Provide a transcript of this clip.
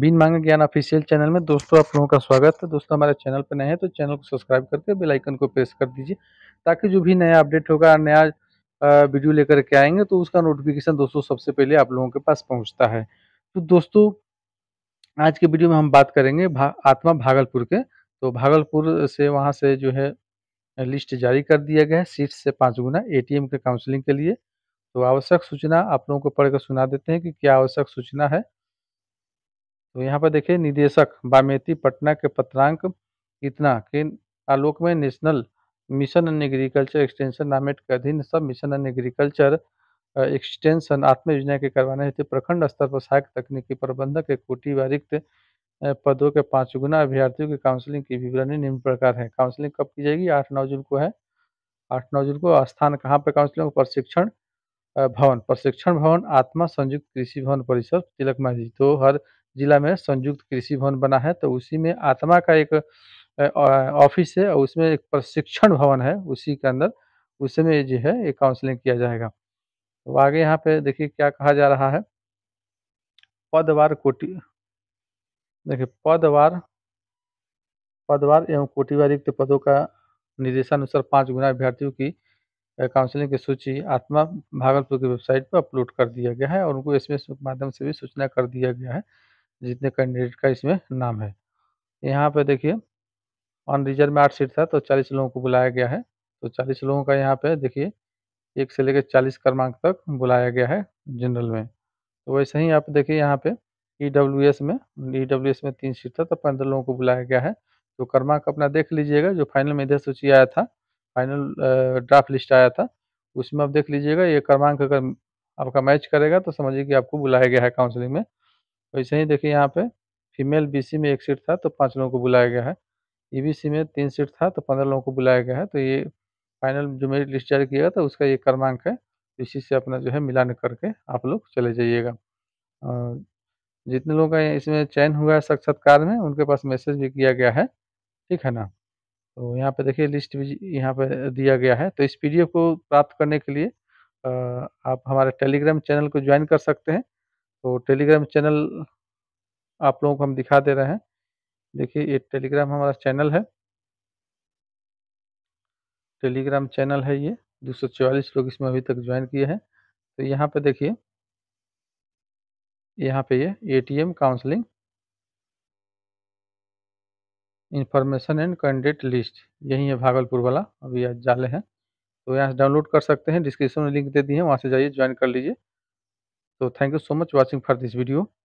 बिन मांगे ज्ञान official channel में दोस्तों आप लोगों का स्वागत है। दोस्तों हमारे चैनल पर नए हैं तो चैनल को सब्सक्राइब करके बेल आइकन को प्रेस कर दीजिए ताकि जो भी नया अपडेट होगा, नया वीडियो लेकर के आएंगे तो उसका नोटिफिकेशन दोस्तों सबसे पहले आप लोगों के पास पहुंचता है। तो दोस्तों आज के वीडियो में हम बात करेंगे आत्मा भागलपुर के। तो भागलपुर से वहाँ से जो है लिस्ट जारी कर दिया गया है सीट से 5 गुना ATM के काउंसलिंग के लिए। तो आवश्यक सूचना आप लोगों को पढ़कर सुना देते हैं कि क्या आवश्यक सूचना है। तो यहाँ पर देखिए, निदेशक बामेती पटना के पत्रांक इतना के आलोक में national mission on agriculture extension नामेट के अधीन सब मिशन ऑन एग्रीकल्चर एक्सटेंशन आत्मा योजना के करवाने हेतु प्रखंड स्तर पर सहायक तकनीकी प्रबंधक के कोटि व रिक्त पदों के 5 गुना अभ्यर्थियों की काउंसलिंग की विवरणी निम्न प्रकार है। काउंसलिंग कब की जाएगी? 8-9 जून को है। 8-9 जून को। स्थान कहाँ पर काउंसलिंग? प्रशिक्षण भवन आत्मा संयुक्त कृषि भवन परिसर तिलक मांझी। तो हर जिला में संयुक्त कृषि भवन बना है तो उसी में आत्मा का एक ऑफिस है और उसमें एक प्रशिक्षण भवन है, उसी के अंदर उसी में जो है एक काउंसलिंग किया जाएगा। तो आगे यहाँ पे देखिए क्या कहा जा रहा है। पदवार एवं कोटिवार रिक्त पदों का निर्देशानुसार 5 गुना अभ्यर्थियों की काउंसलिंग की सूची आत्मा भागलपुर की वेबसाइट पर अपलोड कर दिया गया है और उनको SMS के माध्यम से भी सूचना कर दिया गया है जितने कैंडिडेट का इसमें नाम है। यहाँ पे देखिए, ऑन रिजर्व में 8 सीट था तो 40 लोगों को बुलाया गया है। तो 40 लोगों का यहाँ पे देखिए 1 से लेकर 40 क्रमांक तक बुलाया गया है जनरल में। तो वैसे ही आप देखिए यहाँ पे ईडब्ल्यूएस में 3 सीट था तो 15 लोगों को बुलाया गया है। तो क्रमांक अपना देख लीजिएगा, जो फाइनल में इधर सूची आया था, फाइनल ड्राफ्ट लिस्ट आया था, उसमें आप देख लीजिएगा ये क्रमांक अगर आपका मैच करेगा तो समझिए कि आपको बुलाया गया है काउंसलिंग में। वैसे ही देखिए यहाँ पे फीमेल BC में 1 सीट था तो 5 लोगों को बुलाया गया है। EBC में 3 सीट था तो 15 लोगों को बुलाया गया है। तो ये फाइनल जो मेरिट लिस्ट जारी किया था उसका ये क्रमांक है, इसी से अपना जो है मिलान करके आप लोग चले जाइएगा। जितने लोगों का इसमें चयन हुआ है साक्षात्कार में उनके पास मैसेज भी किया गया है, ठीक है ना। तो यहाँ पे देखिए लिस्ट भी यहाँ पे दिया गया है। तो इस PDF को प्राप्त करने के लिए आप हमारे टेलीग्राम चैनल को ज्वाइन कर सकते हैं। तो टेलीग्राम चैनल आप लोगों को हम दिखा दे रहे हैं। देखिए ये टेलीग्राम हमारा चैनल है, टेलीग्राम चैनल है ये। 244 लोग इसमें अभी तक ज्वाइन किए हैं। तो यहाँ पे देखिए, यहाँ पे ये ATM counselling information and candidate list यही है भागलपुर वाला, अभी आज जाले हैं। तो यहाँ से डाउनलोड कर सकते हैं, डिस्क्रिप्शन में लिंक दे दी है, वहाँ से जाइए ज्वाइन कर लीजिए। So thank you so much watching for this video.